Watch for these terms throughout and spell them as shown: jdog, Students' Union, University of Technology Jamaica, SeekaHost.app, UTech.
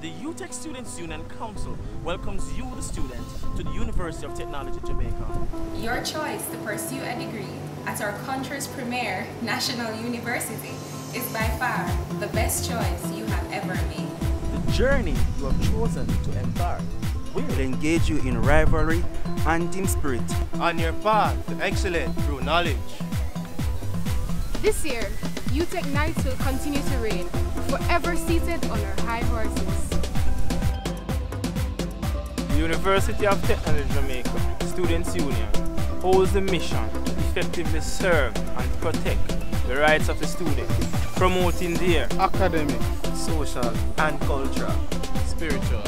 and the UTech Students Union Council welcomes you, the student, to the University of Technology Jamaica. Your choice to pursue a degree at our country's premier national university is by far the best choice you have ever made. The journey you have chosen to embark will engage you in rivalry and team spirit on your path to excellence through knowledge. This year, UTech Knights will continue to reign, forever seated on our high horses. The University of Technology Jamaica Students Union holds the mission to effectively serve and protect the rights of the students, promoting their academic, social, and cultural, spiritual,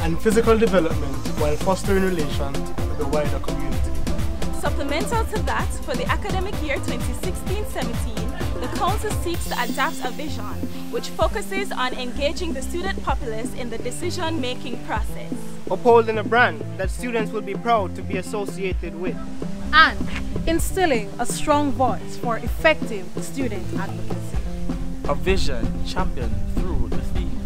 and physical development while fostering relations with the wider community. Supplemental to that, for the academic year 2016-17, the Council seeks to adopt a vision which focuses on engaging the student populace in the decision-making process, upholding a brand that students will be proud to be associated with, and instilling a strong voice for effective student advocacy. A vision championed through the theme,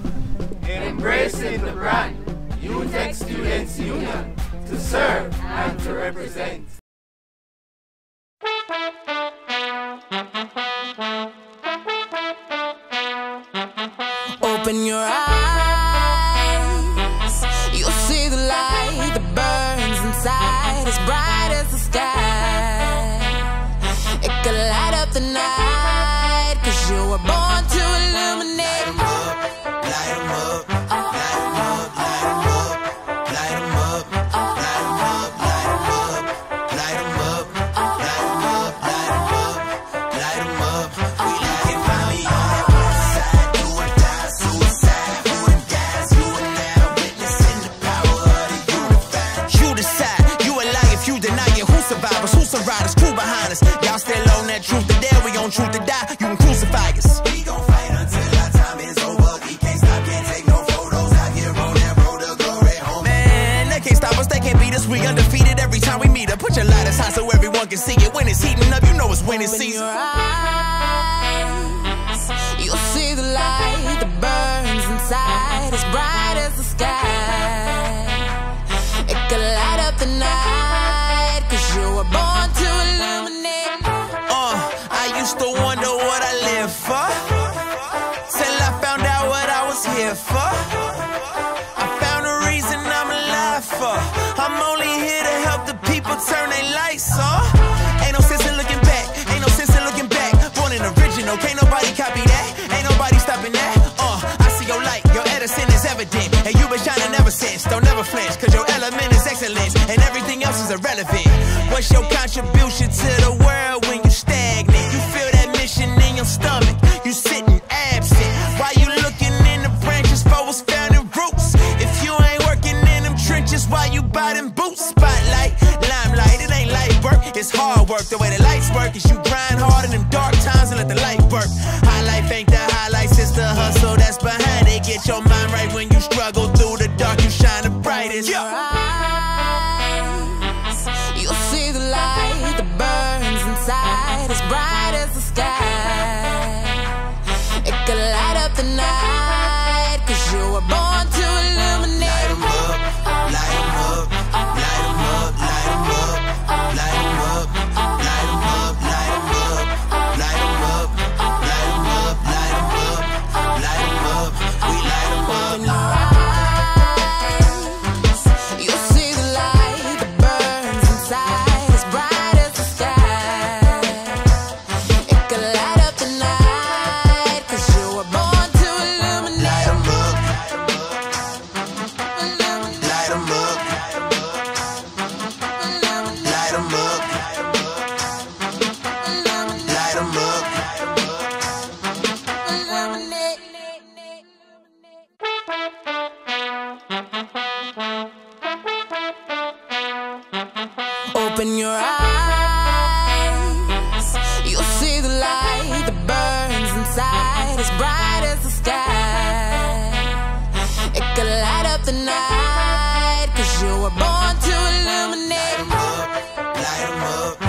embracing the brand, UTech Students Union, to serve and to represent. Open your eyes, you'll see the light that burns inside, as bright as the sky. It could light up the night, 'cause you were born to illuminate. Light 'em up, light 'em up. Y'all still on that truth to dare, we on truth to die, you can crucify us. We gon' fight until our time is over. We can't stop, can't take no photos out here on that road to glory home. Man, they can't stop us, they can't beat us, we undefeated every time we meet up. Put your light aside so everyone can see it. When it's heating up, you know it's winning season. Open your eyes, you'll see the light that burns inside, as bright as the sky. It could light up the night, 'cause you were born to illuminate. I used to wonder what I live for, till I found out what I was here for. I found a reason I'm alive for. I'm only here to help the people turn their lights on. Ain't no sense in looking back, ain't no sense in looking back. Born an original, can't nobody copy that. Ain't nobody stopping that. I see your light, your Edison is evident, and you've been shining ever since. Don't ever flinch, 'cause your element is excellence, and everything else is irrelevant. What's your contribution to the world when you stagnant? In your stomach, you sitting absent. Why you looking in the branches for what's found in roots? If you ain't working in them trenches, why you buy them boots? Spotlight, limelight, it ain't light work, it's hard work. The way the lights work is you grind hard in them dark times and let the light work. High life ain't the highlights, it's the hustle that's behind it. Get your mind right when you struggle through the dark, you shine the brightest. Yeah. Eyes, you'll see the light that burns inside, as bright as the sky. Could light up the night, 'cause you were born to illuminate. Light 'em up, light 'em up, light 'em up, light 'em up, light 'em up, light 'em up, light 'em up, light 'em up, light 'em up, light 'em up, light 'em up, we light 'em up. You see the light that burns inside, as bright as the sky. It could light up the night. Open your eyes, you'll see the light that burns inside, as bright as the sky. It could light up the night, 'cause you were born to illuminate. Light 'em up, light 'em up.